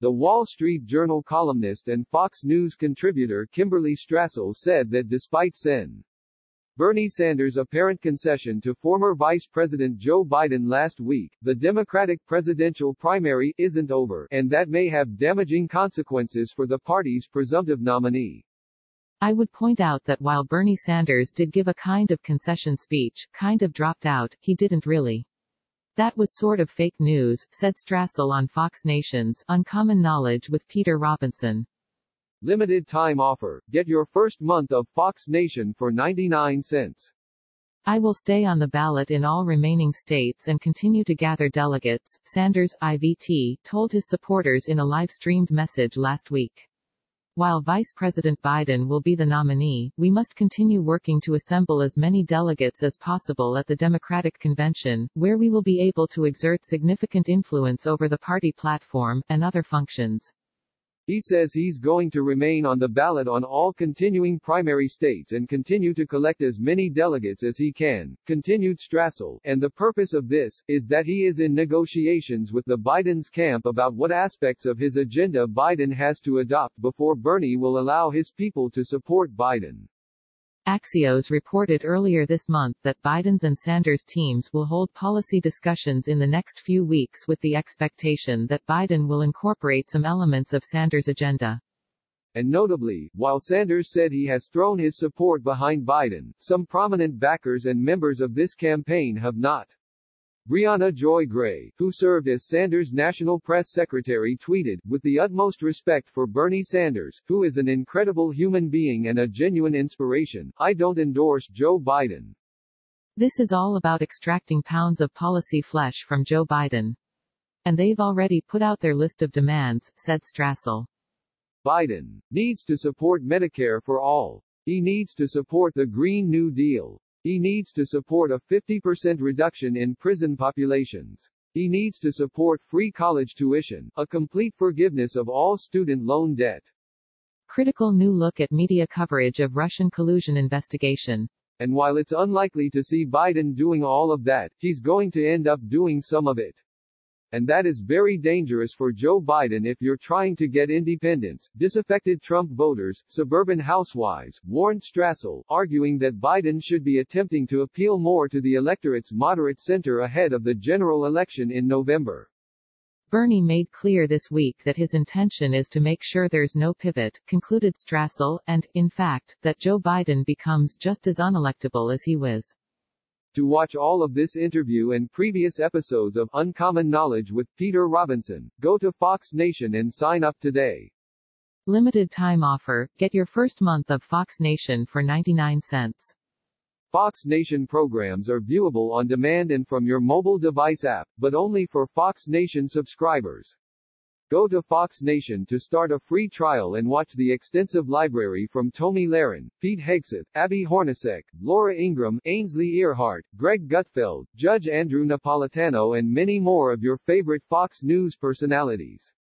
The Wall Street Journal columnist and Fox News contributor Kimberley Strassel said that despite Sen. Bernie Sanders' apparent concession to former Vice President Joe Biden last week, the Democratic presidential primary isn't over, and that may have damaging consequences for the party's presumptive nominee. I would point out that while Bernie Sanders did give a kind of concession speech, kind of dropped out, he didn't really. That was sort of fake news, said Strassel on Fox Nation's Uncommon Knowledge with Peter Robinson. Limited time offer. Get your first month of Fox Nation for 99¢. I will stay on the ballot in all remaining states and continue to gather delegates, Sanders, IVT, told his supporters in a live-streamed message last week. While Vice President Biden will be the nominee, we must continue working to assemble as many delegates as possible at the Democratic Convention, where we will be able to exert significant influence over the party platform, and other functions. He says he's going to remain on the ballot on all continuing primary states and continue to collect as many delegates as he can, continued Strassel, and the purpose of this, is that he is in negotiations with the Biden's camp about what aspects of his agenda Biden has to adopt before Bernie will allow his people to support Biden. Axios reported earlier this month that Biden's and Sanders' teams will hold policy discussions in the next few weeks with the expectation that Biden will incorporate some elements of Sanders' agenda. And notably, while Sanders said he has thrown his support behind Biden, some prominent backers and members of this campaign have not. Brianna Joy Gray, who served as Sanders' national press secretary, tweeted, "With the utmost respect for Bernie Sanders, who is an incredible human being and a genuine inspiration, I don't endorse Joe Biden. This is all about extracting pounds of policy flesh from Joe Biden. And they've already put out their list of demands," said Strassel. Biden needs to support Medicare for all. He needs to support the Green New Deal. He needs to support a 50% reduction in prison populations. He needs to support free college tuition, a complete forgiveness of all student loan debt." Critical new look at media coverage of Russian collusion investigation. And while it's unlikely to see Biden doing all of that, he's going to end up doing some of it. And that is very dangerous for Joe Biden if you're trying to get independents, disaffected Trump voters, suburban housewives, warned Strassel, arguing that Biden should be attempting to appeal more to the electorate's moderate center ahead of the general election in November. Bernie made clear this week that his intention is to make sure there's no pivot, concluded Strassel, and, in fact, that Joe Biden becomes just as unelectable as he was. To watch all of this interview and previous episodes of Uncommon Knowledge with Peter Robinson, go to Fox Nation and sign up today. Limited time offer. Get your first month of Fox Nation for 99¢. Fox Nation programs are viewable on demand and from your mobile device app, but only for Fox Nation subscribers. Go to Fox Nation to start a free trial and watch the extensive library from Tomi Lahren, Pete Hegseth, Abby Hornacek, Laura Ingraham, Ainsley Earhardt, Greg Gutfeld, Judge Andrew Napolitano and many more of your favorite Fox News personalities.